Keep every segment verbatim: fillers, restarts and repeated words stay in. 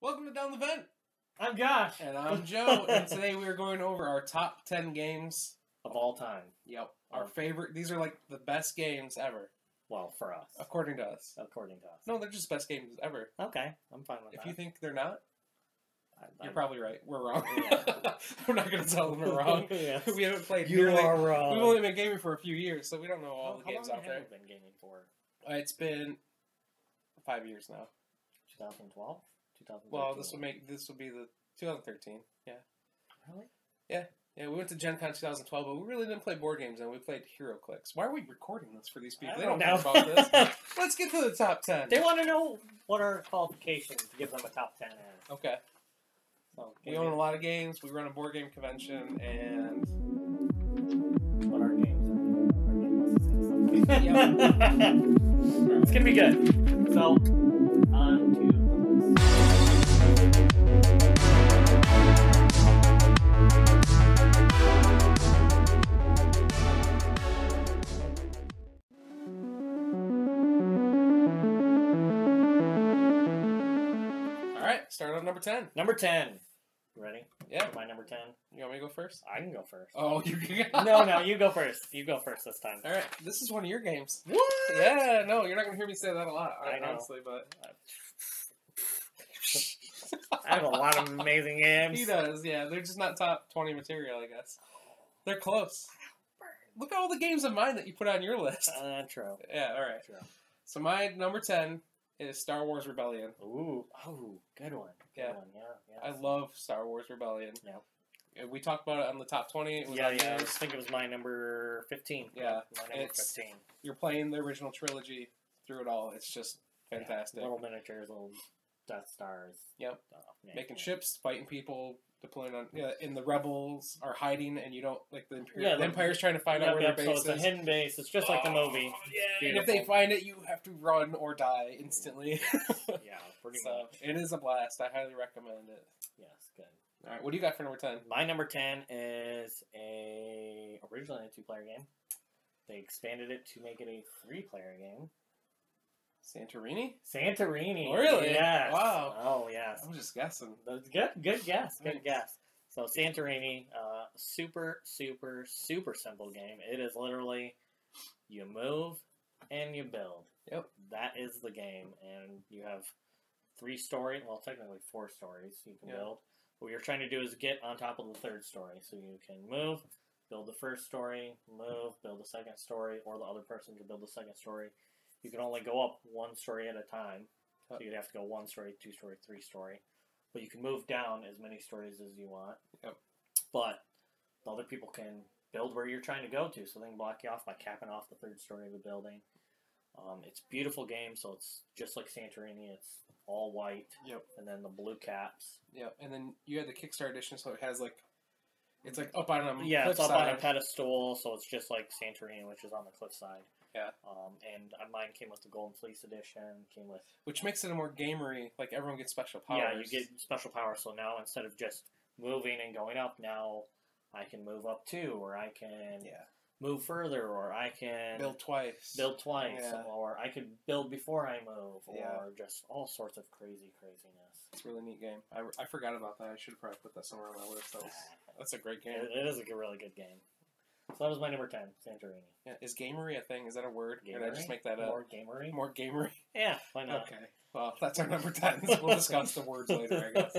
Welcome to Down the Vent. I'm Josh. And I'm Joe. And today we are going over our top ten games. Of all time. Yep. Our um, favorite. These are like the best games ever. Well, for us. According to us. According to us. No, they're just best games ever. Okay. I'm fine with if that. If you think they're not, I, I, you're probably right. We're wrong. Yeah. I'm not going to tell them we're wrong. Yes. We haven't played. You nearly, are wrong. We've only been gaming for a few years, so we don't know all how, the how games out there. How long have you been gaming for? Uh, it's been five years now. twenty twelve? Well, this will make this will be the twenty thirteen. Yeah. Really? Yeah. Yeah. We went to Gen Con twenty twelve, but we really didn't play board games, and we played Hero Clix. Why are we recording this for these people? I they don't, don't know care about this. Let's get to the top ten. They want to know what our qualifications to give them a top ten is. Okay. So we own a lot of games. We run a board game convention, and what our games are. Our game It's gonna be good. So on to. Start on number ten. Number ten. You ready? Yeah. My number ten. You want me to go first? I can go first. Oh, you can. No, no, you go first. You go first this time. All right. This is one of your games. What? Yeah, no, you're not going to hear me say that a lot, I honestly, know. But... I have a lot of amazing games. He does, yeah. They're just not top twenty material, I guess. They're close. Look at all the games of mine that you put on your list. Uh, true. Yeah, all right. True. So my number ten... It is Star Wars Rebellion. Ooh, oh, good one. Good yeah. one, yeah, yeah. I love Star Wars Rebellion. Yeah. We talked about it on the top twenty. It was yeah, yeah. I think it was my number fifteen. Yeah, my number it's, fifteen. You're playing the original trilogy through it all. It's just fantastic. Yeah. Little miniatures, little Death Stars. Yep. Oh, man, Making man. ships, fighting people, deploying on. Yeah, and the rebels are hiding, and you don't like the Imperial. Yeah, the Empire's trying to find yeah, out where yeah, their base is. So it's a hidden base. It's just oh, like the movie. Yeah. And if they find it, you have to run or die instantly. Yeah, pretty so, much. It is a blast. I highly recommend it. Yes, good. All right, what do you got for number ten? My number ten is a originally a two-player game. They expanded it to make it a three-player game. Santorini? Santorini. Really? Yes. Wow. Oh, yes. I'm just guessing. Good, good guess. Good guess. So Santorini, uh, super, super, super simple game. It is literally you move and you build. Yep. That is the game. And you have three stories, well, technically four stories you can yep. build. What you're trying to do is get on top of the third story. So you can move, build the first story, move, build the second story, or the other person can build the second story. You can only go up one story at a time, so you'd have to go one story, two story, three story. But you can move down as many stories as you want. Yep. But the other people can build where you're trying to go to, so they can block you off by capping off the third story of the building. Um, it's a beautiful game, so it's just like Santorini. It's all white. Yep. And then the blue caps. Yep. And then you had the Kickstarter edition, so it has like it's like up on a yeah, it's up side. on a pedestal, so it's just like Santorini, which is on the cliffside. Yeah, um, and mine came with the Golden Fleece edition. Came with which makes it a more gamery. Like everyone gets special powers. Yeah, you get special powers. So now instead of just moving and going up, now I can move up too, or I can yeah. move further, or I can build twice, build twice, yeah. or I could build before I move, or yeah. just all sorts of crazy craziness. It's a really neat game. I, I forgot about that. I should have probably put that somewhere on my list. That was, that's a great game. It, it is a good, really good game. So that was my number ten, Santorini. Yeah. Is gamery a thing? Is that a word? Gamery? Or did I just make that up? More gamery? More gamery? Yeah, why not? Okay, well, that's our number ten. So we'll discuss the words later, I guess.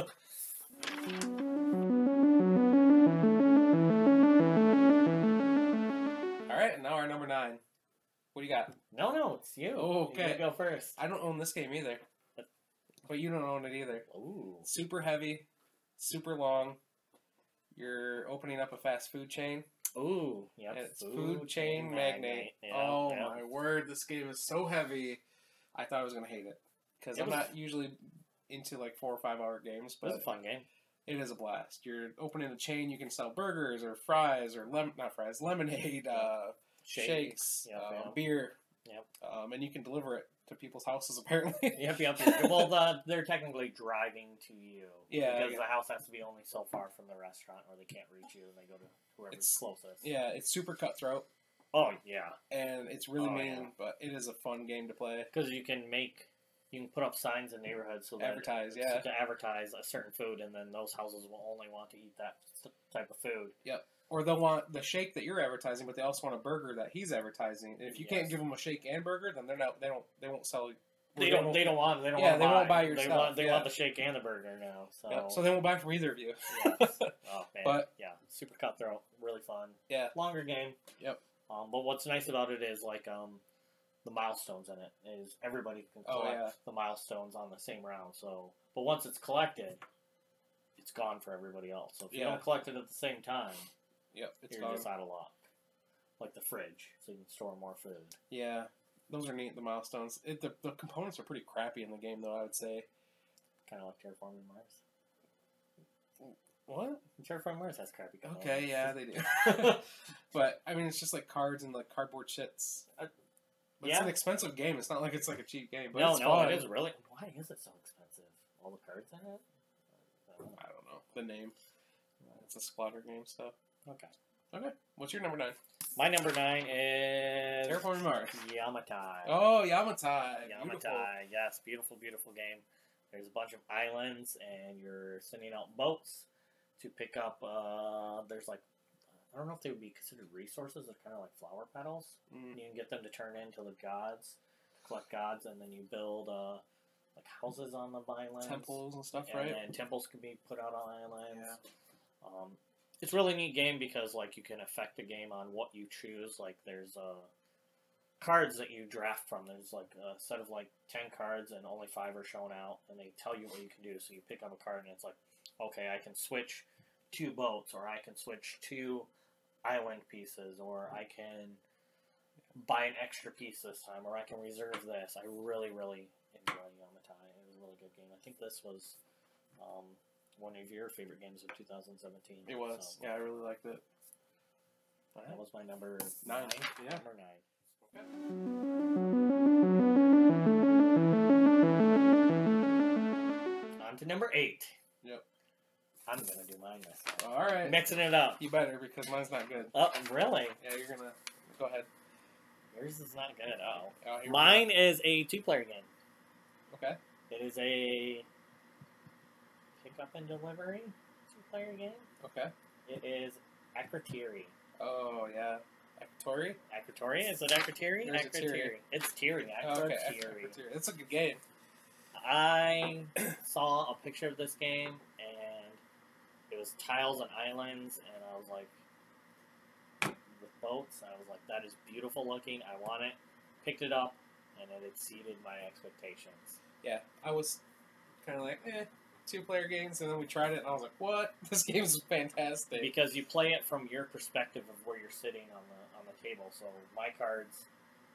All right, and now our number nine. What do you got? No, no, it's you. Oh, okay. You go first. I don't own this game either. But you don't own it either. Ooh. Super heavy, super long. You're opening up a fast food chain. Ooh, yeah, it's Food Chain Magnate. Yep, oh yep. my word, this game is so heavy. I thought I was gonna hate it because I'm was... not usually into like four or five hour games. But it's a fun game. It is a blast. You're opening a chain. You can sell burgers or fries or lem not fries, lemonade, yep. uh, shakes, shakes yep, um, yep. beer. Yep. Um, and you can deliver it to people's houses apparently. Yep, yep. Well, the, they're technically driving to you. Yeah, because yeah. the house has to be only so far from the restaurant, or they can't reach you, and they go to. Whoever's it's, closest. Yeah, it's super cutthroat. Oh, yeah. And it's really oh, mean, yeah. but it is a fun game to play. Because you can make You can put up signs in neighborhoods so that advertise, yeah, so to advertise a certain food, and then those houses will only want to eat that type of food. Yep. Or they'll want the shake that you're advertising, but they also want a burger that he's advertising. And if you yes. can't give them a shake and burger, then they're not. They don't. They won't sell. They don't. They don't want. They don't. Yeah, want to they buy. won't buy your they stuff. Want, they yeah. want the shake and the burger now. So, yep. so they won't buy from either of you. Yes. Oh man. But yeah, super cutthroat, really fun. Yeah. Longer game. Yep. Um, but what's nice about it is like um, the milestones in it is everybody can collect oh, yeah. the milestones on the same round. So, but once it's collected, it's gone for everybody else. So if yeah. you don't collect it at the same time. Yep, it's You're gone. just out of luck. Like the fridge, so you can store more food. Yeah, those are neat, the milestones. It, the, the components are pretty crappy in the game, though, I would say. Kind of like Terraforming Mars. What? Terraforming Mars has crappy components. Okay, yeah, they do. But, I mean, it's just like cards and like cardboard shits. Uh, but yeah. It's an expensive game. It's not like it's like a cheap game. But no, it's no, fun. It is really. Why is it so expensive? All the cards in it? I don't know. I don't know. The name. It's a splatter game stuff. Okay. Okay. What's your number nine? My number nine is... Terraforming Mars. Yamatai. Oh, Yamatai. Yamatai. Beautiful. Yes. Beautiful, beautiful game. There's a bunch of islands, and you're sending out boats to pick up... Uh, there's like... I don't know if they would be considered resources. They're kind of like flower petals. Mm. You can get them to turn into the gods, collect gods, and then you build... Uh, like houses on the islands. Temples and stuff, and, right? And temples can be put out on islands. Yeah. Um... It's a really neat game because, like, you can affect the game on what you choose. Like, there's uh, cards that you draft from. There's, like, a set of, like, ten cards and only five are shown out. And they tell you what you can do. So you pick up a card and it's like, okay, I can switch two boats. Or I can switch two island pieces. Or I can buy an extra piece this time. Or I can reserve this. I really, really enjoy Yamatai. It was a really good game. I think this was... Um, one of your favorite games of two thousand seventeen. It was. So, yeah, I really liked it. That right. was my number nine. nine. Yeah. Number nine. Okay. On to number eight. Yep. I'm going to do mine this time. All right. Mixing it up. You better, because mine's not good. Oh, really? Yeah, you're going to... Go ahead. Yours is not good. Oh. oh mine is a two-player game. Okay. It is a... Pick up and delivery two-player game. Okay. It is Akrotiri. Oh yeah, Akrotiri. Akrotiri. Is it Akrotiri? Akrotiri. It's Tiri. Akrotiri. Okay. It's a good game. I saw a picture of this game, and it was tiles and islands, and I was like, with boats. I was like, that is beautiful looking. I want it. Picked it up, and it exceeded my expectations. Yeah, I was kind of like, eh. Two-player games, and then we tried it, and I was like, "What? This game is fantastic!" Because you play it from your perspective of where you're sitting on the on the table. So my cards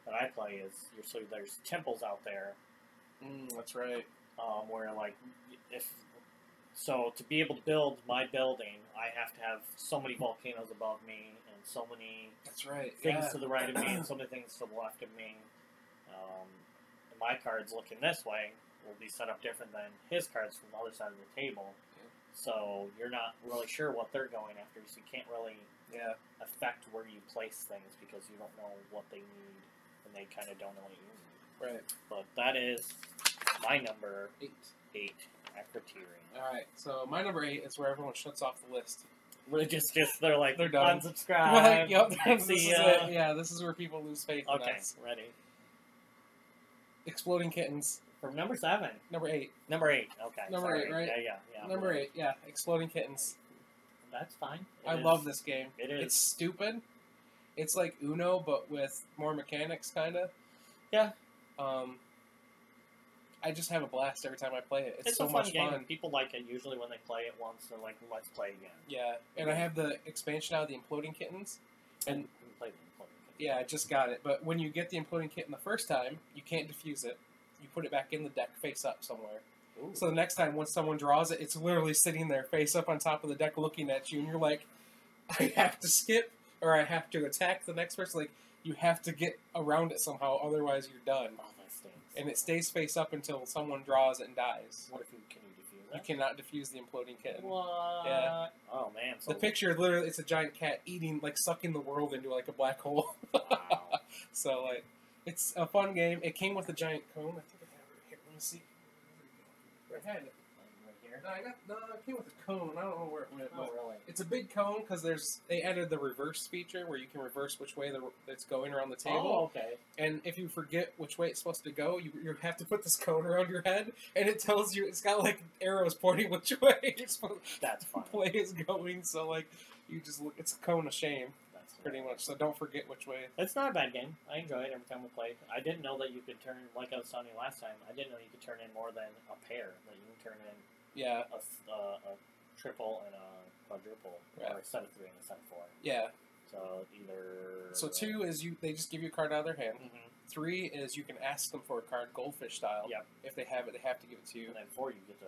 that I play is you're, so there's temples out there. Mm, that's right. Um, where like if so to be able to build my building, I have to have so many volcanoes above me, and so many that's right things yeah. to the right of me, and so many things to the left of me. Um, and my cards looking this way will be set up different than his cards from the other side of the table. Yeah. So you're not really sure what they're going after, so you can't really yeah. affect where you place things because you don't know what they need and they kind of don't know what you need. Right. But that is my number eight. Eight. Akrotiri. Alright, so my number eight is where everyone shuts off the list. We're just, just they're like, they're done. Unsubscribe. Right, yep, this the, is uh, it. Yeah, this is where people lose faith in us. Okay, ready. Exploding Kittens. From number seven. Number eight. Number eight, okay. Number sorry. eight, right? Yeah, yeah, yeah. Number right. eight, yeah. Exploding Kittens. That's fine. It I is. love this game. It is. It's stupid. It's like Uno, but with more mechanics, kind of. Yeah. Um, I just have a blast every time I play it. It's, it's so a fun much game. fun. People like it. Usually when they play it once, they're like, let's play again. Yeah, and I have the expansion out of the Imploding Kittens. And I haven't played the Imploding Kittens. Yeah, I just got it. But when you get the Imploding Kitten the first time, you can't defuse it. You put it back in the deck face up somewhere. Ooh. So the next time, once someone draws it, it's literally sitting there face up on top of the deck looking at you, and you're like, I have to skip, or I have to attack the next person. Like, you have to get around it somehow, otherwise you're done. Oh, that stinks. And it stays face up until someone draws it and dies. What if you can you defuse that? You cannot defuse the Imploding Kitten. What? Yeah. Oh, man. So the picture, literally, it's a giant cat eating, like, sucking the world into, like, a black hole. Wow. So, like... It's a fun game. It came with a giant cone. I think I have it here. Let me see. Where I had it. Right here. No, I got. No, it came with a cone. I don't know where it went. Oh, really? It's a big cone because there's. They added the reverse feature where you can reverse which way the, it's going around the table. Oh, okay. And if you forget which way it's supposed to go, you you have to put this cone around your head, and it tells you. It's got like arrows pointing which way you're supposed. That's fine. Play is going. So like, you just look. It's a cone of shame. Pretty much, so don't forget which way. It's not a bad game. I enjoy it every time we play. I didn't know that you could turn, like I was telling you last time, I didn't know you could turn in more than a pair. That you can turn in yeah. a, uh, a triple and a quadruple, yeah. or a set of three and a set of four. Yeah. So either... So two uh, is you they just give you a card out of their hand. Mm-hmm. Three is you can ask them for a card goldfish style. Yep. If they have it, they have to give it to you. And then four, you get to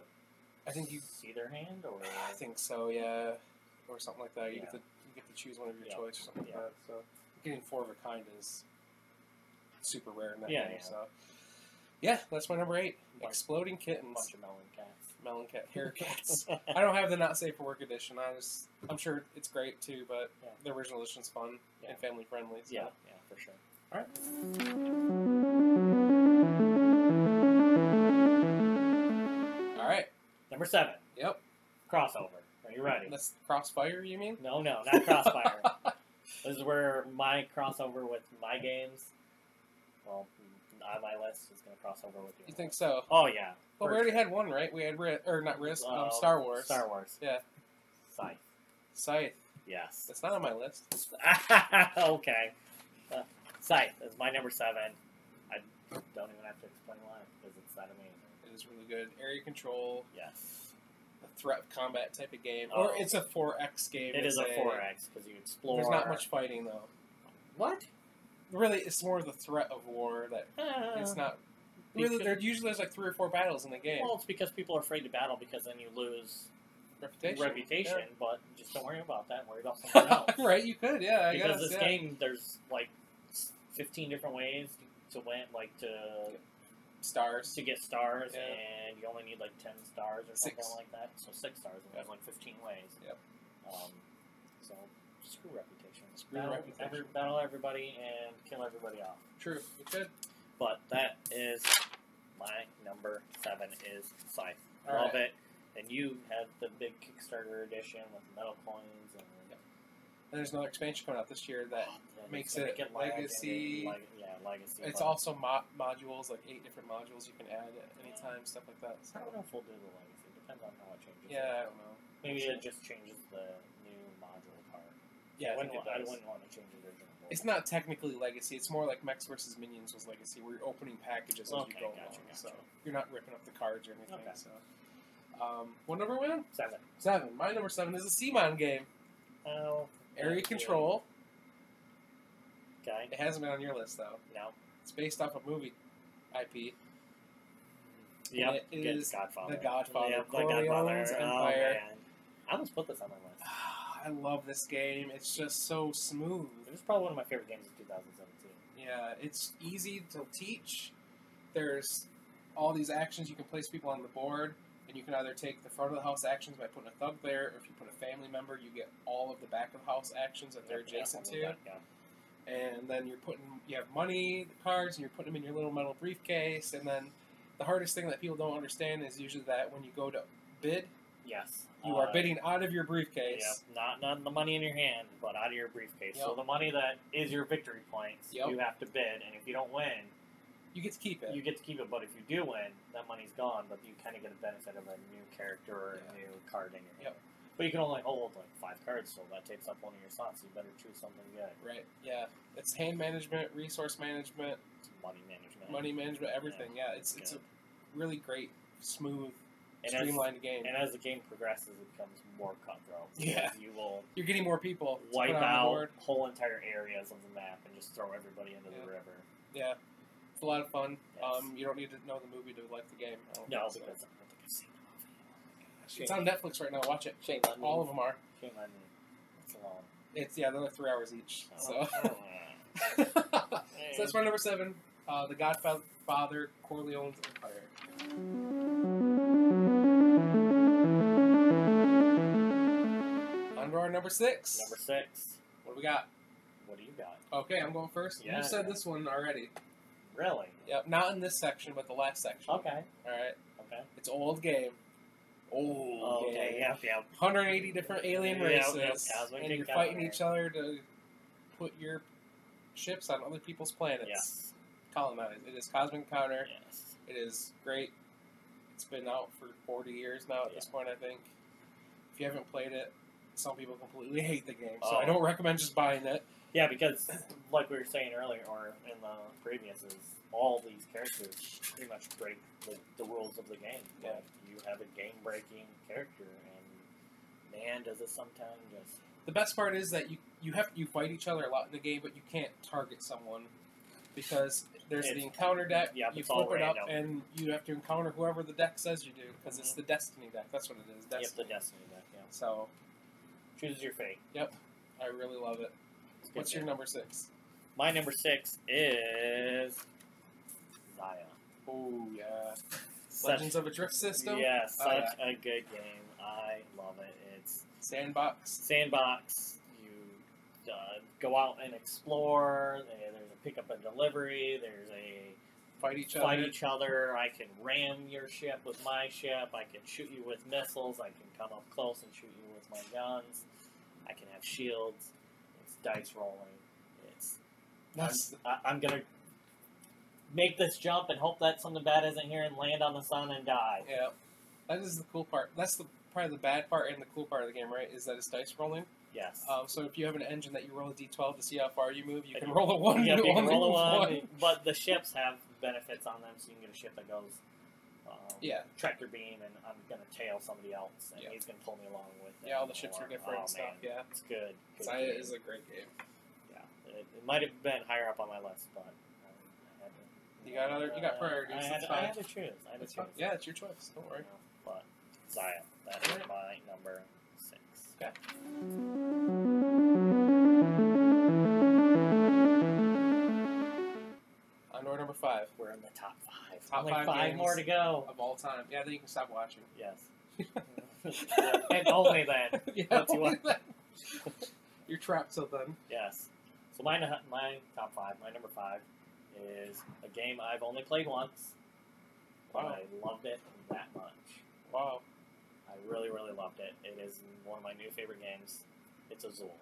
I think you, see their hand? Or I think so, yeah. Or something like that. You yeah. get to... Get to choose one of your yeah. choice or something yeah. like that. So getting four of a kind is super rare in that yeah, game. Yeah. So yeah, that's my number eight. Bunch, Exploding Kittens. Bunch of melon cats. Melon cat hair cats. I don't have the not safe for work edition. I just I'm sure it's great too, but yeah. the original edition's fun yeah. and family friendly. So. Yeah, yeah, for sure. All right. All right. Number seven. Yep. Crossover. Are you ready? That's Crossfire, you mean? No, no, not Crossfire. This is where my crossover with my games, well, on my list is going to cross over with you. You think so? Oh, yeah. Well, we already sure. had one, right? We had, R or not Risk, um, um, Star Wars. Star Wars. Yeah. Scythe. Scythe. Yes. That's not on my list. Okay. Uh, Scythe is my number seven. I don't even have to explain why, because it's not amazing. It is really good. Area control. Yes. Threat combat type of game, oh. or it's a four X game. It is a four X because you explore. There's not much fighting though. What? Really, it's more the threat of war that uh, it's not. Really, there usually there's like three or four battles in the game. Well, it's because people are afraid to battle because then you lose reputation. Reputation, yeah. But just don't worry about that. Worry about something else. Right? You could, yeah. I because guess, this yeah. game, there's like fifteen different ways to win, like to. Yeah. Stars to get stars, yeah. and you only need like ten stars or six. Something like that. So six stars, and there's like fifteen ways. Yep. Um, so screw reputation. Screw battle, reputation. Every, battle everybody and kill everybody off. True. You could. But that is my number seven. Is Scythe. I love right. it. And you had the big Kickstarter edition with metal coins and. Yep. And there's another expansion coming out this year that yeah, makes it make legacy. Leg yeah, legacy. It's fun. Also mo modules, like eight different modules you can add at any time, stuff like that. So I don't know if we'll do the legacy. Depends on how it changes. Yeah, I don't know. Maybe it just changes the new module part. Yeah, I, wouldn't, I wouldn't want to change the original. Board. It's not technically legacy. It's more like Mechs versus Minions was legacy, where you're opening packages okay, as you go gotcha, along. Gotcha. So you're not ripping up the cards or anything. Okay. So, um, what number one? Seven. Seven. My number seven is a Seamon game. Oh. Area Control. Okay. It hasn't been on your list, though. No. It's based off a movie I P. Yeah. It is The Godfather. The Godfather. Yep, Corleone's Empire. Oh, man. I almost put this on my list. I love this game. It's just so smooth. It's probably one of my favorite games of two thousand seventeen. Yeah. It's easy to teach. There's all these actions. You can place people on the board. And you can either take the front of the house actions by putting a thug there, or if you put a family member, you get all of the back of the house actions that they're adjacent to. That, yeah. And then you're putting, you have money, the cards, and you're putting them in your little metal briefcase. And then the hardest thing that people don't understand is usually that when you go to bid, yes, you uh, are bidding out of your briefcase. Yep. Not not the money in your hand, but out of your briefcase. Yep. So the money that is your victory points, yep. you have to bid, and if you don't win. You get to keep it. You get to keep it, but if you do win, that money's gone, but you kind of get a benefit of a new character or yeah. a new card in your hand. Yep. But you can only hold, like, five cards, so that takes up one of your slots. You better choose something good. Right, yeah. It's hand management, resource management. Money management. Money management, everything, yeah. yeah. It's, it's a really great, smooth, and streamlined as, game. And as the game progresses, it becomes more cutthroat. Yeah. You will You're getting more people. Wipe out whole entire areas of the map and just throw everybody into yeah. the river. Yeah. It's a lot of fun. Yes. Um, you don't need to know the movie to like the game. I don't no, think so. I don't think I've seen the movie. It's on Netflix right now. Watch it. Shame on All me. Of them are. Shame on me. It's long. It's yeah, they're like three hours each. Oh. So. Oh. Hey. So that's my number seven. Uh, The Godfather, Corleone's Empire. On to our number six. Number six. What do we got? What do you got? Okay, I'm going first. Yeah, you said yeah. this one already. Really? Yep. Not in this section, but the last section. Okay. All right. Okay. It's old game. Old oh, game. Okay. Yep. Yep. one hundred eighty different alien yep, races, yep, yep. and you're fighting each other to put your ships on other people's planets. Yes. Colonize. It is Cosmic Encounter. Yes. It is great. It's been out for forty years now at yeah. this point, I think. If you haven't played it, some people completely hate the game, so oh. I don't recommend just buying it. Yeah, because, like we were saying earlier, or in the previous, is all these characters pretty much break the, the rules of the game. Yeah. Like, you have a game-breaking character, and man, does it sometimes just... The best part is that you, you, have, you fight each other a lot in the game, but you can't target someone, because there's it's, the encounter deck, yeah, you flip it up, and you have to encounter whoever the deck says you do, because mm-hmm. it's the Destiny deck. That's what it is, Destiny. Yep, the Destiny deck, yeah. So... Chooses your fate. Yep. I really love it. What's your number six? My number six is... Zaya. Oh, yeah. Such, Legends of a Drift System? Yeah, such uh, a good game. I love it. It's... Sandbox. Sandbox. You uh, go out and explore. There's a pickup and delivery. There's a... Fight each other. Fight each other. I can ram your ship with my ship. I can shoot you with missiles. I can come up close and shoot you with my guns. I can have shields. It's dice rolling. It's. Nice. I'm, I'm gonna make this jump and hope that something bad isn't here and land on the sun and die. Yeah, that is the cool part. That's the probably the bad part and the cool part of the game, right? Is that it's dice rolling. Yes. Um, so if you have an engine that you roll a d twelve to see how far you move, you can roll a one. Yeah, you can roll a one. one. But the ships have benefits on them, so you can get a ship that goes um, yeah. tractor beam, and I'm going to tail somebody else, and yeah. he's going to pull me along with it. Yeah, all the ships are different oh, and stuff, man. Yeah. It's good. Zaya is a great game. Yeah. It, it might have been higher up on my list, but I had to... You got, other, you got priorities. I had, I had to choose. I had to choose. Yeah, it's your choice. Don't worry. Yeah, but Zaya, that's yeah. my number... Okay. On door number five. We're in the top five. Top Only five, five more to go. Of all time. Yeah, then you can stop watching. Yes. And only then. Yeah, That's only then. You're trapped till then. Yes. So my, my top five, my number five, is a game I've only played once, but wow. I loved it that much. Wow. I really, really loved it. It is one of my new favorite games. It's Azul.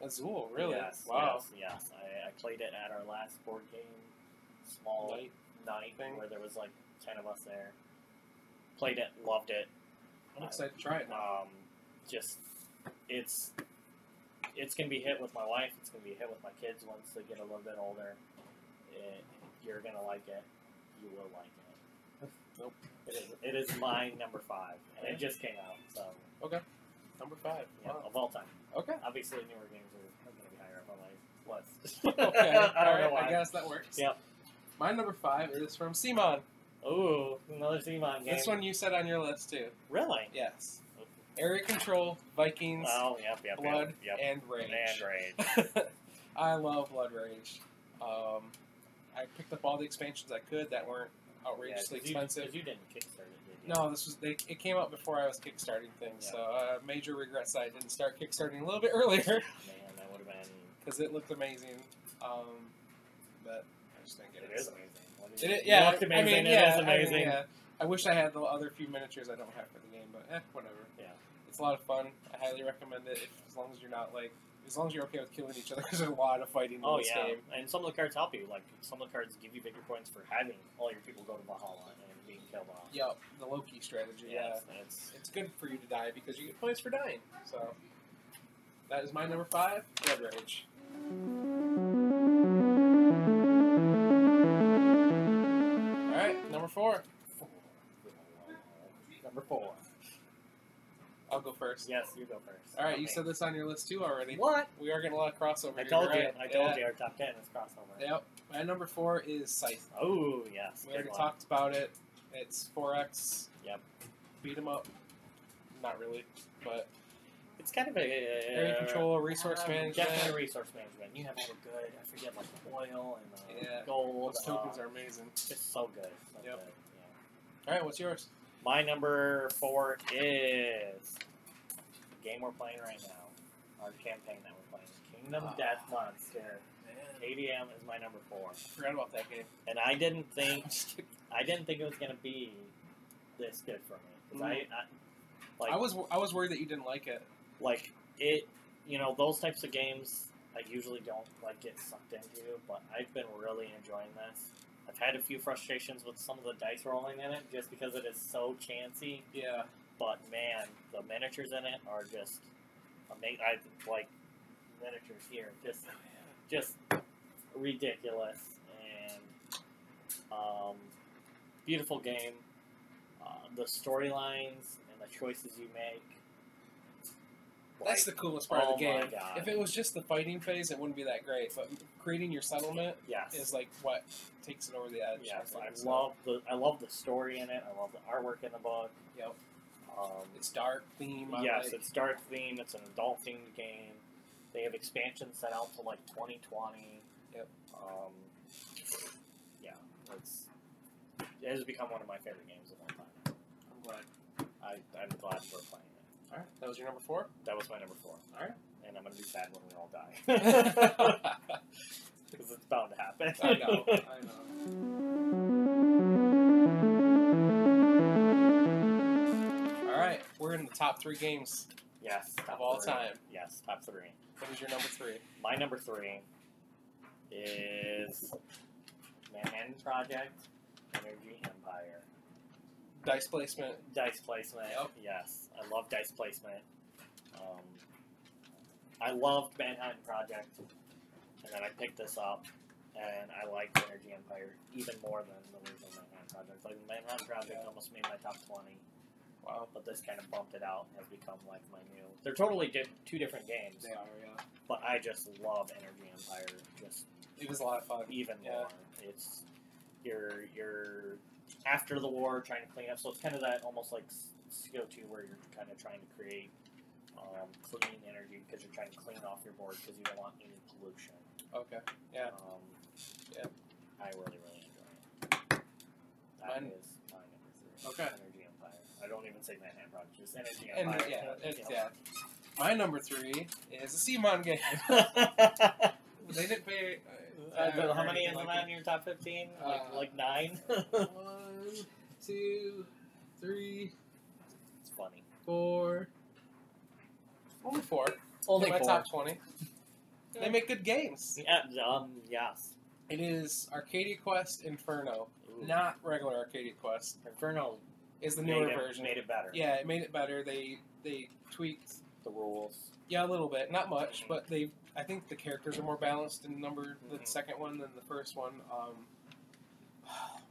Azul, really? Yes, wow. Yes, yes. I, I played it at our last board game small night, night thing where there was like ten of us there. Played it, loved it. I'm uh, excited to try it. Um, just it's it's gonna be hit with my wife. It's gonna be hit with my kids once they get a little bit older. It, you're gonna like it. You will like it. Nope. It is, it is my number five, and it just came out, so... Okay. Number five. Yeah, wow. Of all time. Okay. Obviously, newer games are, are going to be higher up on my list. Okay. I don't all know right. why. I guess that works. Yep. My number five is from Simon. Ooh, another Simon game. This one you said on your list, too. Really? Yes. Okay. Area Control, Vikings, oh, yep, yep, Blood, yep, yep. and Rage. And Rage. I love Blood Rage. Um, I picked up all the expansions I could that weren't outrageously yeah, expensive. You, you didn't kickstart it, did you? No, this was they, it came out before I was kickstarting things, yeah. so uh, major regrets that I didn't start kickstarting a little bit earlier. Man, that would have been because it looked amazing, um, but I just didn't get it. It is so. amazing. It, it, yeah, it looked amazing. I mean, yeah, it was amazing. I, mean, yeah. I wish I had the other few miniatures I don't have for the game, but eh, whatever. Yeah, it's a lot of fun. I highly recommend it if, as long as you're not like. As long as you're okay with killing each other, because there's a lot of fighting in oh, this yeah. game. And some of the cards help you. Like, some of the cards give you bigger points for having all your people go to Valhalla and being killed off. Yep, the low-key strategy. Yes, yeah, it's, it's good for you to die, because you get points for dying. So, that is my number five, Blood Rage. Alright, number four. four. Number four. I'll go first. Yes, you go first. All right, okay. You said this on your list too already. What? We are getting a lot of crossover. I here, told right? you. I told yeah. you our top ten is crossover. Yep. My number four is Scythe. Oh yes. We already one. talked about it. It's four X. Yep. Beat 'em up. Not really, but it's kind of a area uh, control, resource uh, management. Definitely resource management. You have all the good. I forget like the oil and the yeah. gold. Those tokens uh, are amazing. Just so good. So yep. good. Yeah. All right, what's yours? My number four is the game we're playing right now, our campaign that we're playing, Kingdom oh, Death Monster. Man. eight A M is my number four. I forgot about that game. And I didn't think, I didn't think it was gonna be this good for me. 'Cause mm-hmm. I, I, like, I was, I was worried that you didn't like it. Like it, you know, those types of games I usually don't like get sucked into, but I've been really enjoying this. I've had a few frustrations with some of the dice rolling in it, just because it is so chancy. Yeah. But man, the miniatures in it are just amazing. I like miniatures here, just, oh, yeah. just ridiculous and um, beautiful game. Uh, the storylines and the choices you make. Like, that's the coolest part oh of the game. My God. If it was just the fighting phase, it wouldn't be that great. But creating your settlement yes. is like what takes it over the edge. Yes, I, I love the I love the story in it. I love the artwork in the book. Yep. Um, it's dark theme. Yes, like. It's dark theme. It's an adult themed game. They have expansions set out to like twenty twenty. Yep. Um, yeah, it's it has become one of my favorite games of all time. I'm glad. I I'm glad we're playing it. All right, that was your number four? That was my number four. All right. And I'm going to be sad when we all die. Because it's bound to happen. I know, I know. All right, we're in the top three games. Yes. Top of all three. time. Yes, top three. What is your number three? My number three is Manhattan Project, Energy Empire. Dice placement. Dice placement, yep. Yes. I love dice placement. Um, I loved Manhattan Project, and then I picked this up, and I liked Energy Empire even more than the original Manhattan Project. Like, Manhattan Project yeah. almost made my top twenty. Wow. But this kind of bumped it out and has become, like, my new... They're totally di two different games. They are, yeah. But I just love Energy Empire. Just It was a lot of fun. Even yeah. more. It's... You're... you're after the war, trying to clean up, so it's kind of that almost like C O two where you're kind of trying to create um, clean energy because you're trying to clean off your board because you don't want any pollution. Okay. Yeah. Um, yeah. I really, really enjoy it. That mine. is my number three. Okay. Energy Empire. I don't even say Manhattan Project, just Energy Empire. And, yeah, and, you know. yeah. My number three is a Seamon game. They didn't pay... Uh, uh, how many is like that in your top fifteen? Like, uh, like nine? One, two, three... It's funny. Four... Only four. Only four. My top twenty. They make good games. Yeah, um, yes. It is Arcadia Quest Inferno. Ooh. Not regular Arcadia Quest. Inferno is the newer made it, version. made it better. Yeah, it made it better. They, they tweaked... the rules. Yeah, a little bit. Not much, but they... I think the characters are more balanced in number the mm-hmm. second one than the first one. Um, oh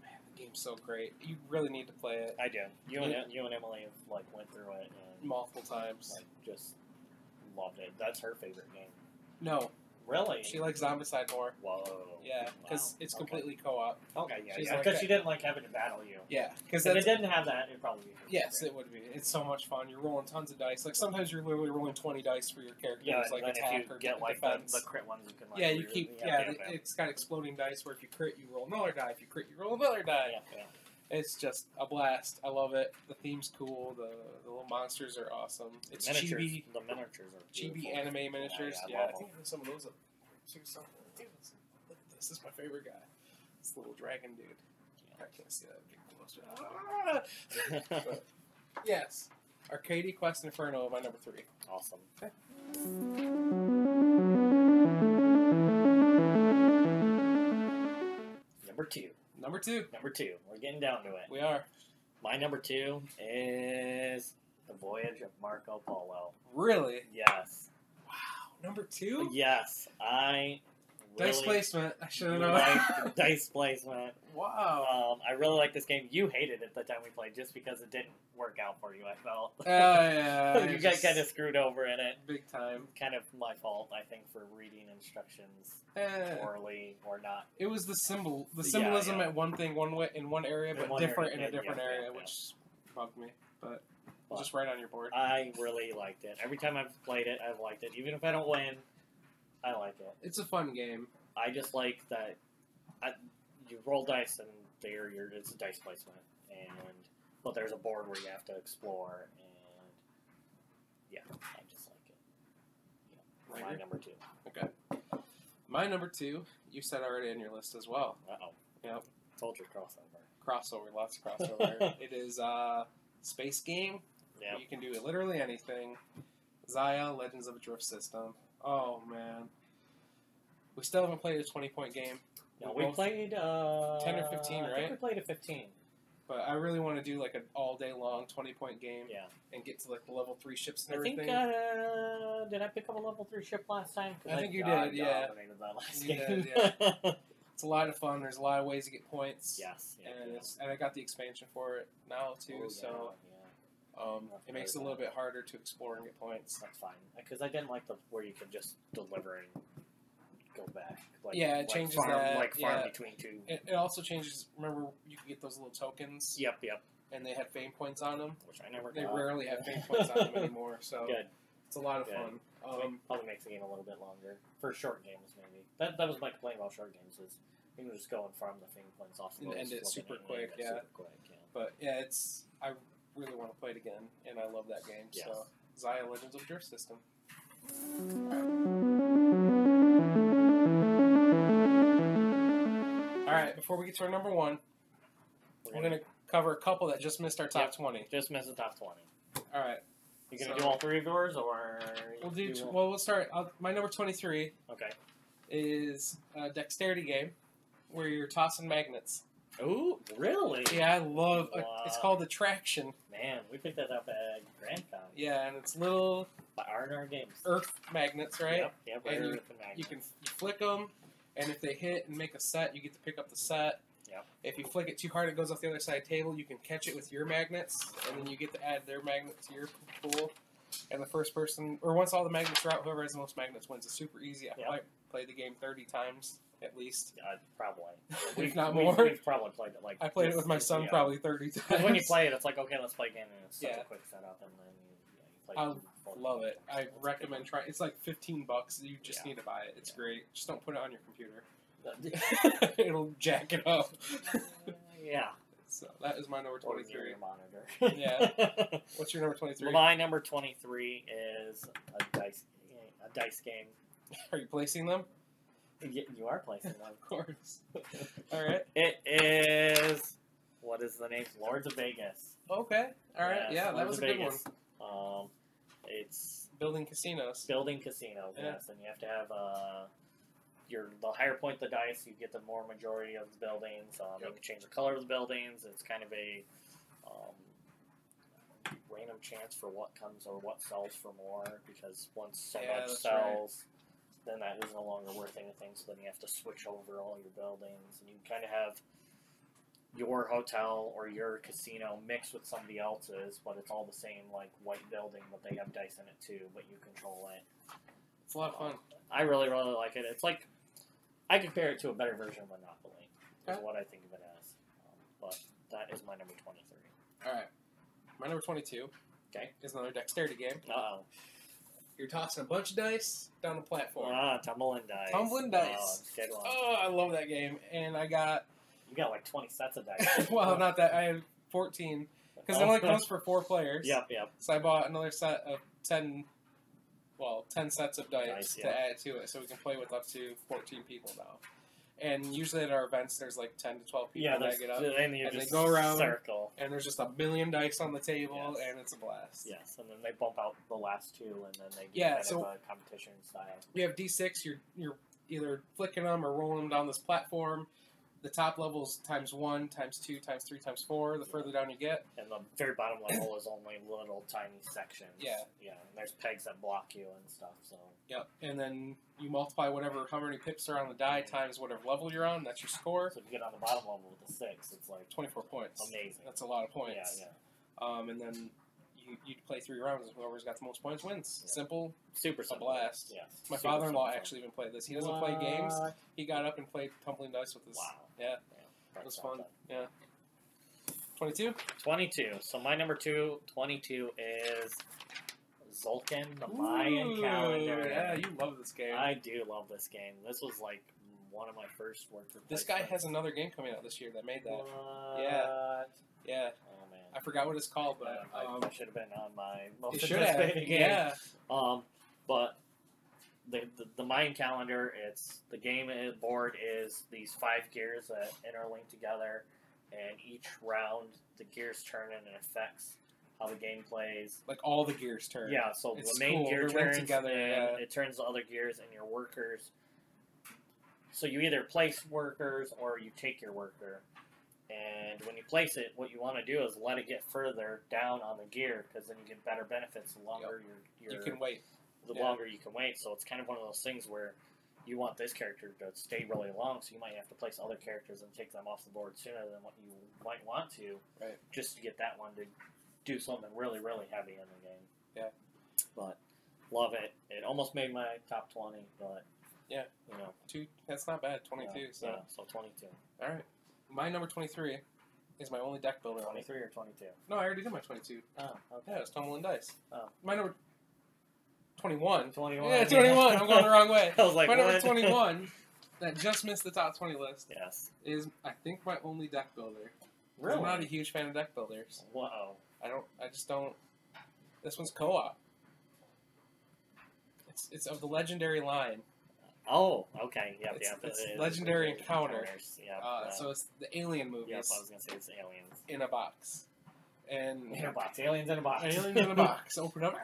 man, the game's so great. You really need to play it. I do. You and it, you and Emily have like went through it and multiple times. Like just loved it. That's her favorite game. No, really, she likes Zombicide more. Whoa. Yeah, because wow. it's okay. completely co-op. Okay, yeah, because yeah. like she didn't like having to battle you. Yeah, because if it didn't have that, it'd probably be. Yes, favorite. it would be. It's so much fun. You're rolling tons of dice. Like sometimes you're literally rolling twenty dice for your character. Yeah, like and attack if you or get like the, the crit ones, you can. Like, yeah, you really, keep. Yeah, yeah, yeah, it's got exploding dice where if you crit, you roll another die. If you crit, you roll another die. Yeah, yeah. It's just a blast. I love it. The theme's cool. The, the little monsters are awesome. It's chibi. The miniatures are beautiful. Chibi anime miniatures. Yeah, yeah, yeah I think there's some of those up there. Dude, look at this. This is my favorite guy. This little dragon dude. Yeah. I can't see that big closer. Ah! But, yes. Arcadia Quest Inferno, my number three. Awesome. Okay. Number two. Number two. Number two. We're getting down to it. We are. My number two is The Voyage of Marco Polo. Really? Yes. Wow. Number two? Yes. I really Dice placement. I should have known. Dice placement. Wow. Um, I really like this game. You hated it the time we played just because it didn't work out for you, I felt. Oh, uh, yeah. You got kind of screwed over in it. Big time. Kind of my fault, I think, for reading instructions uh, poorly or not. It was the symbol. The symbolism yeah, yeah. at one thing one way in one area, but one different area, in a different yeah, area, yeah. which bugged me. But well, just right on your board. I really liked it. Every time I've played it, I've liked it. Even if I don't win... I like it. It's a fun game. I just like that I, you roll dice and there you're, it's a dice placement, and but there's a board where you have to explore, and yeah, I just like it. Yeah, my number two. Okay. My number two, you said already on your list as well. Uh-oh. Yep. Told you, crossover. Crossover, lots of crossover. It is a space game. Yep. You can do literally anything. Zaya, Legends of a Drift System. Oh, man. We still haven't played a twenty-point game. No, we, we played... Uh, ten or fifteen, right? I think we played a fifteen. But I really want to do, like, an all-day-long twenty-point game. Yeah. And get to, like, the level three ships and I everything. I think, uh... did I pick up a level three ship last time? I, I think you did, yeah. That last you game. Did, yeah. It's a lot of fun. There's a lot of ways to get points. Yes. Yeah, and, yeah. It's, and I got the expansion for it now, too, oh, so... Yeah. Um, it makes it a little bit harder to explore and get points. That's fine. Because I didn't like the where you could just deliver and go back. Like, yeah, it like changes farm, that. Like farm yeah. between two. It, it also changes, remember, you can get those little tokens. Yep, yep. And they had fame points on them. Which I never got. They rarely have fame points on them anymore, so Good. It's a lot of Good. Fun. Um, probably makes the game a little bit longer. For short games, maybe. That that was my complaint about short games, is you can just go and farm the fame points off the And end it super quick, yeah. super quick, yeah. But, yeah, it's... I. really want to play it again, and I love that game. Yes. So, Zaya, Legends of Drift System. All right, before we get to our number one, we're, we're going to cover a couple that just missed our top yep, twenty. Just missed the top twenty. All right. You going to so, do all three of yours, or? We'll do, do well, we'll start. I'll, my number twenty-three okay. is a dexterity game where you're tossing magnets. Oh, really? Yeah, I love it. Wow. It's called Attraction. Man, we picked that up at Grand Con. Yeah, and it's little R and R games. Earth magnets, right? Yep, yep. And you, you can you flick them, and if they hit and make a set, you get to pick up the set. Yep. If you flick it too hard, it goes off the other side of the table. You can catch it with your magnets, and then you get to add their magnet to your pool. And the first person, or once all the magnets are out, whoever has the most magnets wins. It's super easy. I yep. played the game thirty times. At least. Uh, probably. We've, if not more. We've, we've probably played it like... I played it with my son yeah. probably thirty times. When you play it, it's like, okay, let's play a game, and it's such yeah. a quick setup, and then you, yeah, you play I love it. I recommend trying... It's like fifteen bucks. You just yeah. need to buy it. It's yeah. great. Just don't put it on your computer. It'll jack it up. uh, yeah. So, that is my number twenty-three. Or your monitor. Yeah. What's your number twenty-three? Well, my number twenty-three is a dice, a dice game. Are you placing them? You are placing them. Of course. All right. It is, what is the name? Lords of Vegas. Okay. All right. Yes, yeah, Lords that was a Vegas. Good one. Um, it's... Building casinos. Building casinos, yeah. yes. And you have to have, uh, your, the higher point the dice, you get the more majority of the buildings. Um, yep. You can change the color of the buildings. It's kind of a um, random chance for what comes or what sells for more, because once so yeah, much sells... Right. Then that is no longer worth anything, so then you have to switch over all your buildings, and you kind of have your hotel or your casino mixed with somebody else's, but it's all the same, like, white building, but they have dice in it too, but you control it. It's a lot of fun. Um, I really, really like it. It's like, I compare it to a better version of Monopoly, is okay. what I think of it as. Um, but that is my number twenty-three. All right. My number twenty-two okay. is another dexterity game. Uh-oh. You're tossing a bunch of dice down the platform. Ah, tumbling dice. Tumbling dice. Oh, good one. Oh, I love that game. And I got... You got like twenty sets of dice. Well, not that. I had fourteen. Because it only comes for four players. Yep, yep. So I bought another set of ten... Well, ten sets of dice, dice to yeah. add to it. So we can play with up to fourteen people now. And usually at our events, there's like ten to twelve people yeah, that get up. And, and they go around, circle. And there's just a million dice on the table, yes. and it's a blast. Yes, and then they bump out the last two, and then they get yeah, kind so of a competition style. You have D six, you're, you're either flicking them or rolling them down this platform. The top level's times one, times two, times three, times four, the yeah. further down you get. And the very bottom level is only little tiny sections. Yeah. Yeah, and there's pegs that block you and stuff, so. Yep, and then you multiply whatever, how many pips are on the die yeah. times whatever level you're on, that's your score. So if you get on the bottom level with a six, it's like. twenty-four points. Amazing. That's a lot of points. Yeah, yeah. Um, and then you you play three rounds, and whoever's got the most points wins. Yeah. Simple. Super simple. A blast. Yeah. My father-in-law actually even played this. He doesn't what? play games. He got up and played Tumbling Dice with his... Wow. Yeah. yeah. It was fun. Time. Yeah. twenty-two? twenty-two. So my number two, twenty-two is Tzolk'in, the Ooh, Mayan calendar. Yeah, you love this game. I do love this game. This was like one of my first work for This guy has another game coming out this year that made that. What? Yeah. Yeah. Oh, man. I forgot what it's called, but... Um, I should have been on my most anticipated game. Yeah. Um, but... the, the, the Mayan calendar, it's the game board is these five gears that interlink together, and each round the gears turn in and affects how the game plays. Like all the gears turn. Yeah, so it's the main cool. gear They're turns together, and yeah. it turns the other gears and your workers. So you either place workers or you take your worker. And when you place it, what you want to do is let it get further down on the gear, because then you get better benefits the longer yep. you're, you're, you can wait. The yeah. longer you can wait. So it's kind of one of those things where you want this character to stay really long, so you might have to place other characters and take them off the board sooner than what you might want to, right? Just to get that one to do something really, really heavy in the game. Yeah. But love it. It almost made my top twenty, but yeah, you know, two. That's not bad. twenty-two. Yeah, so yeah, so twenty-two. All right. My number twenty-three is my only deck builder. twenty-three or twenty-two? No, I already did my twenty-two. Oh, okay. Yeah, it's Tumbling Dice. Oh. My number twenty-one. twenty-one. Yeah, twenty-one. I'm going the wrong way. I was like, my what? Number twenty-one, that just missed the top twenty list, yes. is, I think, my only deck builder. Really? I'm not a huge fan of deck builders. Wow. I don't, I just don't, this one's co-op. It's, it's of the Legendary line. Oh, okay. Yep, it's, yep. It's it Legendary Encounter. Yep, uh, uh, so it's the Alien movies. Yep, I was going to say it's Aliens. In a box. And in a box. Aliens in a box. Aliens in a box. Open up.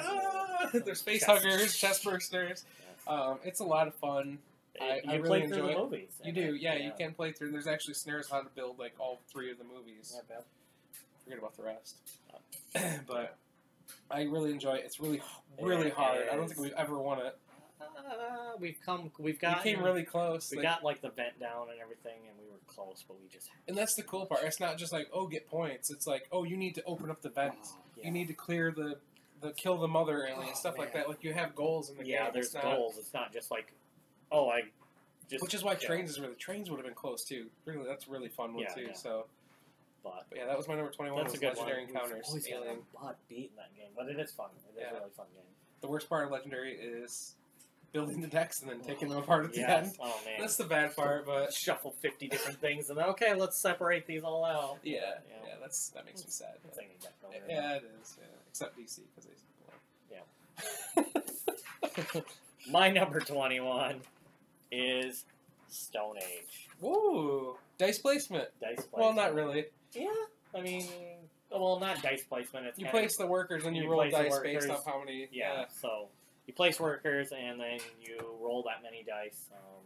Ah, they're space chest. huggers, chest bursters. Yes. Um, it's a lot of fun. I, you I really play enjoy through the it. movies. You do, yeah, yeah. You can play through. There's actually snares on how to build like all three of the movies. Yeah, forget about the rest. Oh. But I really enjoy it. It's really, really it hard. Is. I don't think we've ever won it. Uh, we've come, we've got. We came really close. We like, got like the vent down and everything, and we were close, but we just. And that's the cool part. It's not just like, oh, get points. It's like, oh, you need to open up the vent. Oh, yeah. You need to clear the, the kill the mother alien oh, stuff man. like that. Like you have goals in the yeah, game. Yeah, there's it's not, goals. It's not just like, oh, I. Just, which is why yeah. trains is really trains would have been close too. Really, that's a really fun one yeah, too. Yeah. So. But, but yeah, that was my number twenty-one. That's was a good Legendary one. Encounters. Always alien. Butt beat in that game, but it is fun. It yeah. is a really fun game. The worst part of Legendary is building the decks and then taking them apart at yes. the end. Oh, man. That's the bad part, but... Shuffle fifty different things and then, okay, let's separate these all out. Yeah, yeah, yeah that's that makes me sad. It's like yeah, yeah, it is. Yeah. Except D C, because they... Yeah. My number twenty-one is Stone Age. Woo! Dice placement. Dice placement. Well, not really. Yeah, I mean... Well, not dice placement. It's you place of, the workers and you, you roll dice based off how many... Yeah, yeah. so... You place workers, and then you roll that many dice. Um,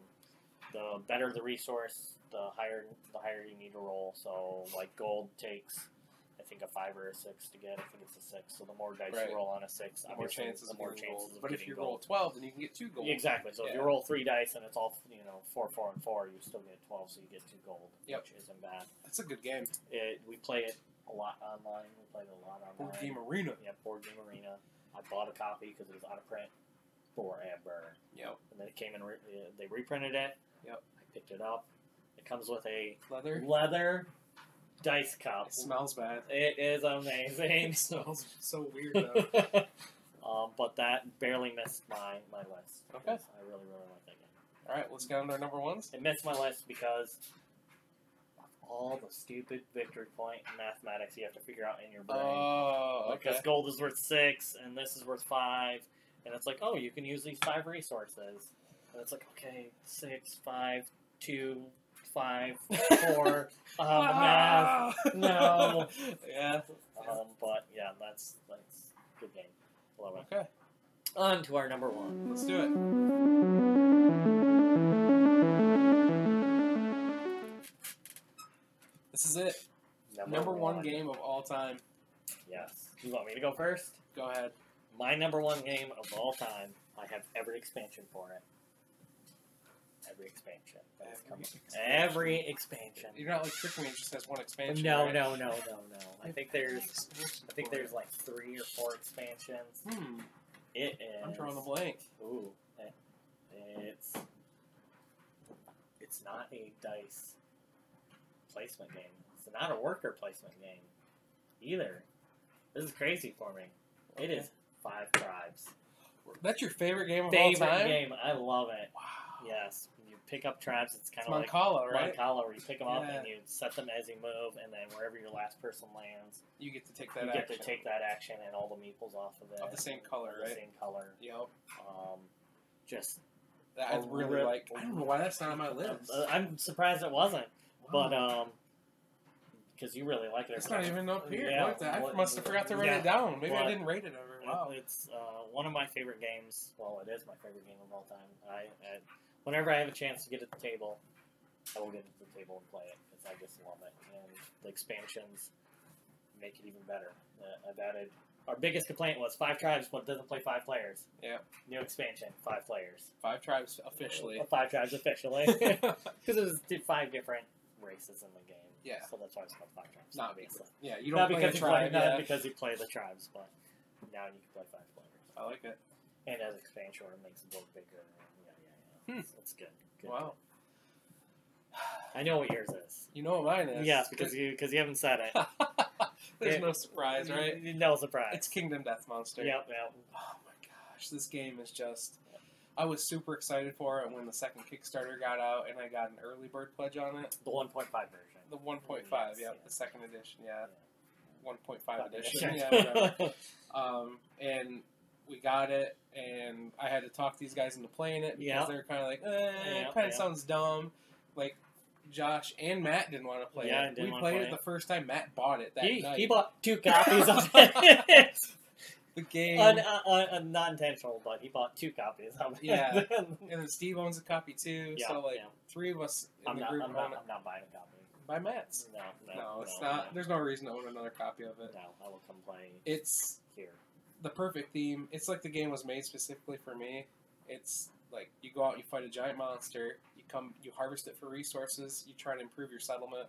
the better the resource, the higher the higher you need to roll. So, like, gold takes, I think, a five or a six to get. I think it's a six. So the more dice right. you roll on a six, the more chances, the more chances of but getting gold. But if you gold. roll twelve, then you can get two gold. Exactly. So yeah. if you roll three dice and it's all, you know, four, four, and four, you still get twelve, so you get two gold, yep. which isn't bad. That's a good game. It, we play it a lot online. We play it a lot online. Board Game Arena. Yeah, Board Game Arena. I bought a copy because it was out of print forever. Yep. And then it came and re they reprinted it. Yep. I picked it up. It comes with a leather leather dice cup. It smells bad. It is amazing. It smells so weird though. um, but that barely missed my my list. Okay. I really really like that game. All right, let's go into our number ones. It missed my list because all the stupid victory point mathematics you have to figure out in your brain. Oh, okay. Because gold is worth six, and this is worth five, and it's like, oh, you can use these five resources. And it's like, okay, six, five, two, five, four, um, math, no. Yeah. Um, but, yeah, that's, that's a good game. Love it. Okay. On to our number one. Let's do it. This is it. Number, number one, one game of all time. Yes. You want me to go first? Go ahead. My number one game of all time. I have every expansion for it. Every expansion. That every, comes, expansion. every expansion. You're not like Trick Range just has one expansion. No, right? no, no, no, no. I think there's, I think there's like three or four expansions. Hmm. It is. I'm drawing a blank. Ooh. It, it's. It's not a dice placement game. It's not a worker placement game either. This is crazy for me. Okay. It is Five Tribes. That's your favorite game of favorite all time? Favorite game. I love it. Wow. Yes. You pick up tribes. It's kind of like Moncala, right? Moncala, where you pick them yeah. up and you set them as you move, and then wherever your last person lands, you get to take that. You action. get to take that action, and all the meeples off of it. Of the same color, right? The same color. Yep. Um, just. That's really rip. like I don't know why that's not on my list. Uh, I'm surprised it wasn't, wow. but um, because you really like it. It's not even up here. Yeah, like that. I must have forgot to write yeah, it down. Maybe I didn't rate it ever. Wow, it's uh, one of my favorite games. Well, it is my favorite game of all time. I, I whenever I have a chance to get at the table, I will get to the table and play it because I just love it. And the expansions make it even better. Uh, I've added. Our biggest complaint was Five Tribes, but doesn't play five players. Yeah. New expansion, five players. Five Tribes officially. Five Tribes officially. Because it was five different races in the game. Yeah. So that's why it's called Five Tribes. Not because. Yeah, you don't not play a tribe. Play, yeah. Not because you play the tribes, but now you can play five players. I like it. And as expansion, it makes the board bigger. Yeah, yeah, yeah. Hmm. It's, it's good. good. Wow. Good. I know what yours is. You know what mine is. Yes, because you, because you haven't said it. There's it, no surprise, right? No surprise. It's Kingdom Death Monster. Yep, yep. Oh my gosh, this game is just... Yep. I was super excited for it when the second Kickstarter got out, and I got an early bird pledge on it. The one point five version. The one point five, yes, yeah, yeah. The second edition, yeah. yeah. one point five edition, yeah, whatever. um, and we got it, and I had to talk these guys into playing it, because yep. they were kind of like, eh, yep, it kind of yep. sounds dumb. Like... Josh and Matt didn't want to play yeah, it. Didn't we played play it, it the first time Matt bought it that he, night. He bought two copies of it. The game. Un, uh, uh, not intentional, but he bought two copies of it. Yeah. And then Steve owns a copy too. Yeah, so, like, yeah. three of us in I'm the not, group I'm not, I'm not buying a copy. Buy Matt's. No, no. No, it's no, not. No. There's no reason to own another copy of it. No, I will come play It's here. The perfect theme. It's like the game was made specifically for me. It's like you go out, you fight a giant monster. Come, you harvest it for resources, you try to improve your settlement,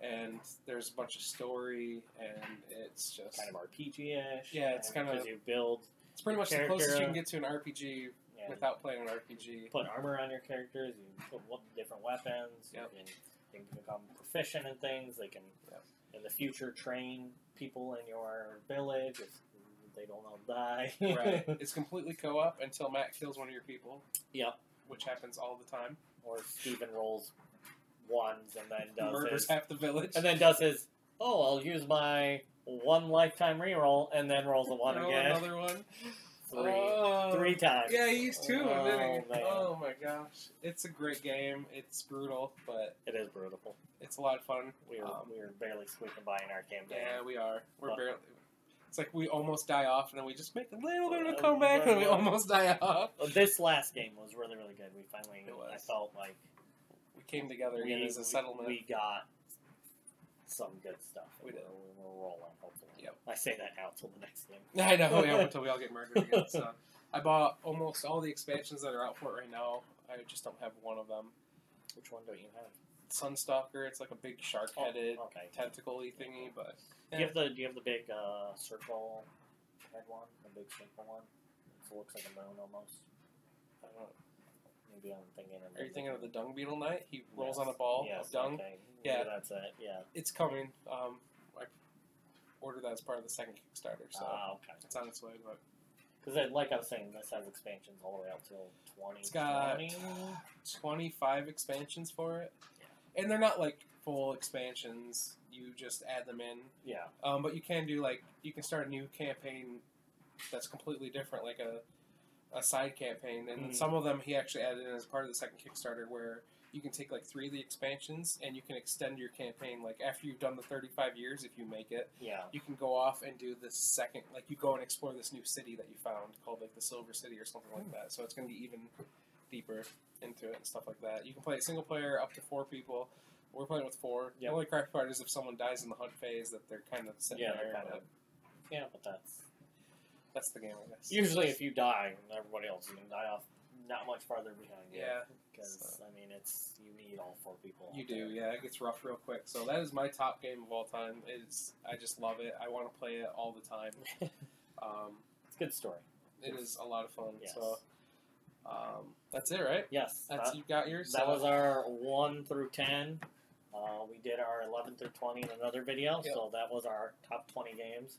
and there's a bunch of story, and it's just... Kind of R P G-ish. Yeah, it's kind of... you build... It's pretty much the closest you can get to an R P G yeah, without playing an R P G. You put armor on your characters, you put different weapons, yep. you, can, you can become proficient in things, they can, yep. in the future, train people in your village if they don't all die. Right. It's completely co-op until Matt kills one of your people. Yep. Which happens all the time. Or Steven rolls ones and then does Murders his, half the village. And then does his, oh, I'll use my one lifetime reroll, and then rolls a one roll again. Another one. Three. Oh. Three times. Yeah, he used two. Oh, didn't he? Oh, my gosh. It's a great game. It's brutal, but... It is brutal. It's a lot of fun. We are, um, we are barely squeaking by in our campaign. Yeah, we are. We're but, barely... It's like we almost die off, and then we just make a little bit of a comeback, and we almost die off. This last game was really, really good. We finally, I felt like... We came together we, again as a settlement. We got some good stuff. We did. We're, we're rolling, hopefully. Yep. I say that now until the next game. I know, yeah, until we all get murdered again. So. I bought almost all the expansions that are out for it right now. I just don't have one of them. Which one don't you have? Sunstalker. It's like a big shark-headed, oh, okay. tentacle-y thingy, but... Yeah. Do you have the Do you have the big uh, circle head one? The big circle one? It looks like a moon almost. I don't know. Maybe I'm thinking of... Are you thinking of the Dung Beetle Knight? He rolls yes. on a ball yes. of dung? Okay. Yeah, that's it, yeah. It's coming. Um, I ordered that as part of the second Kickstarter, so ah, okay. it's on its way, but... Because, like I was saying, this has expansions all the way up till twenty. It's got twenty? twenty-five expansions for it. And they're not, like, full expansions. You just add them in. Yeah. Um, but you can do, like, you can start a new campaign that's completely different, like a a side campaign. And mm. some of them he actually added in as part of the second Kickstarter where you can take, like, three of the expansions and you can extend your campaign. Like, after you've done the thirty-five years, if you make it, yeah. you can go off and do this second, like, you go and explore this new city that you found called, like, the Silver City or something like that. So it's going to be even... deeper into it and stuff like that. You can play single player up to four people. We're playing with four. Yep. The only crappy part is if someone dies in the hunt phase that they're kind of sitting yeah, there. Kind of, yeah, but that's that's the game, I guess. Usually, if you die, everybody else is going to die off not much farther behind you. Yeah, because so. I mean, it's you need all four people. You do, yeah. It gets rough real quick. So that is my top game of all time. It's I just love it. I want to play it all the time. um, it's a good story. It is a lot of fun. Yes. So. Um, that's it, right? Yes. That's, that, you got yours? That so. was our one through ten. Uh, we did our eleven through twenty in another video, yep. so that was our top twenty games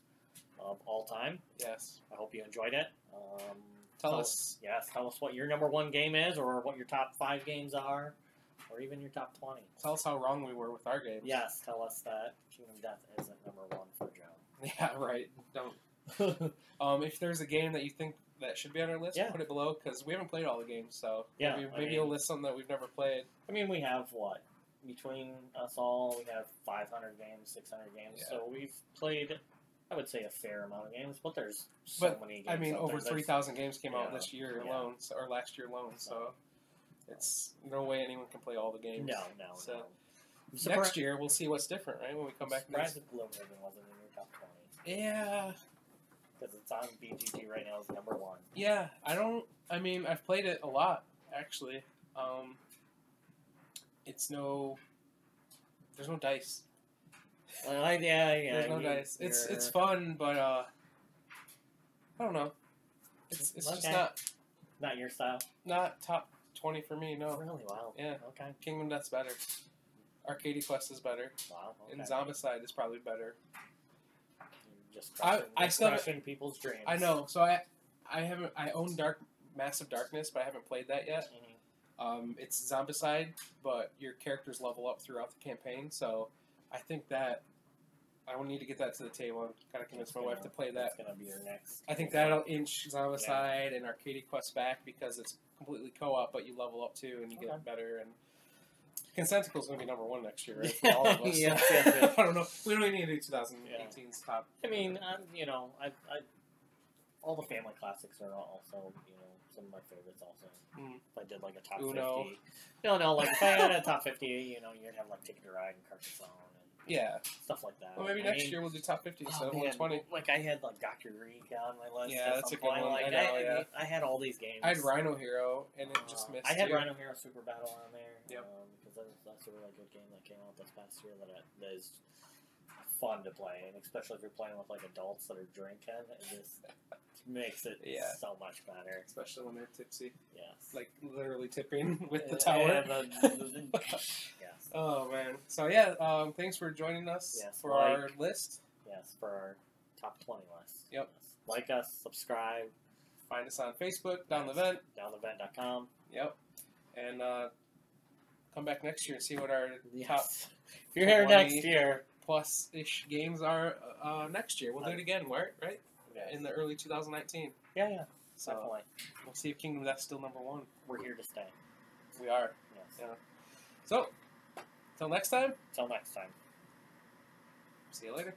of all time. Yes. I hope you enjoyed it. Um, tell, tell us. Yes, tell us what your number one game is, or what your top five games are, or even your top twenty. Tell us how wrong we were with our games. Yes, tell us that Kingdom Death isn't number one for Joe. Yeah, right. Don't. um, if there's a game that you think that should be on our list, yeah. put it below, because we haven't played all the games, so yeah, maybe, maybe I mean, you'll list some that we've never played. I mean, we have, what, between us all, we have five hundred games, six hundred games, yeah. so we've played, I would say, a fair amount of games, but there's so but, many games. I mean, over three thousand games came yeah, out this year yeah. alone, so, or last year alone, so no. it's no way anyone can play all the games. No, no, so, no. Surprise. Next year, we'll see what's different, right? When we come back next year. Surprise that Gloomhaven wasn't in your top twenty. Yeah. Because it's on B G G right now as number one. Yeah, I don't... I mean, I've played it a lot, actually. Um, it's no... There's no dice. Uh, yeah, yeah. There's no you, dice. You're... It's it's fun, but, uh... I don't know. It's, it's okay. just not... Not your style? Not top twenty for me, no. Really? Wow. Yeah. Okay. Kingdom Death's better. Arcadia Quest is better. Wow. Okay. And Zombicide is probably better. You're just crushing, I, I still crushing people's dreams. I know. So I, I haven't. I own Dark, Massive Darkness, but I haven't played that yet. Mm-hmm. Um, it's Zombicide, but your characters level up throughout the campaign. So I think that I will need to get that to the table. I'm kind of convinced my wife to play that. It's gonna be your next. I think that'll inch Zombicide yeah. and Arcadia Quest back because it's completely co-op, but you level up too and you okay. get better and. Consentacle's going to be number one next year, right? For all of us. yeah, yeah, yeah. I don't know. We don't even need to do twenty eighteen's yeah. top. I mean, I'm, you know, I, I, all the family classics are also, you know, some of my favorites also. Mm. If I did, like, a top Uno. fifty. No, no, like, if I had a top fifty, you know, you'd have, like, Ticket to Ride and Carcassonne and yeah. stuff like that. Well, maybe I next mean, year we'll do top fifty, oh, so one twenty. Like, I had, like, Doctor Reek on my list. Yeah, that's a good point. one. Like, I, know, I, yeah. I had all these games. I had Rhino Hero, and it uh, just missed I had you. Rhino Hero Super Battle on there. Yep. Um, That's a really good game that came out this past year that, that is fun to play, and especially if you're playing with like adults that are drinking, it just makes it yeah. so much better. Especially when they're tipsy. Yes. Like literally tipping with the tower. Yeah, the, the, yes. Oh man. So yeah, um, thanks for joining us yes, for like, our list. Yes, for our top twenty list. Yep. Yes. Like us, subscribe. Find us on Facebook, Down yes. the Vent. down the vent dot com. Yep. And uh come back next year and see what our yes. top if you're here next year plus ish games are uh, next year. We'll do it again, right? Right? Yes. In the early two thousand nineteen. Yeah, yeah. So definitely. We'll see if Kingdom Death's still number one. We're here to stay. We are. Yes. Yeah. So, till next time. Till next time. See you later.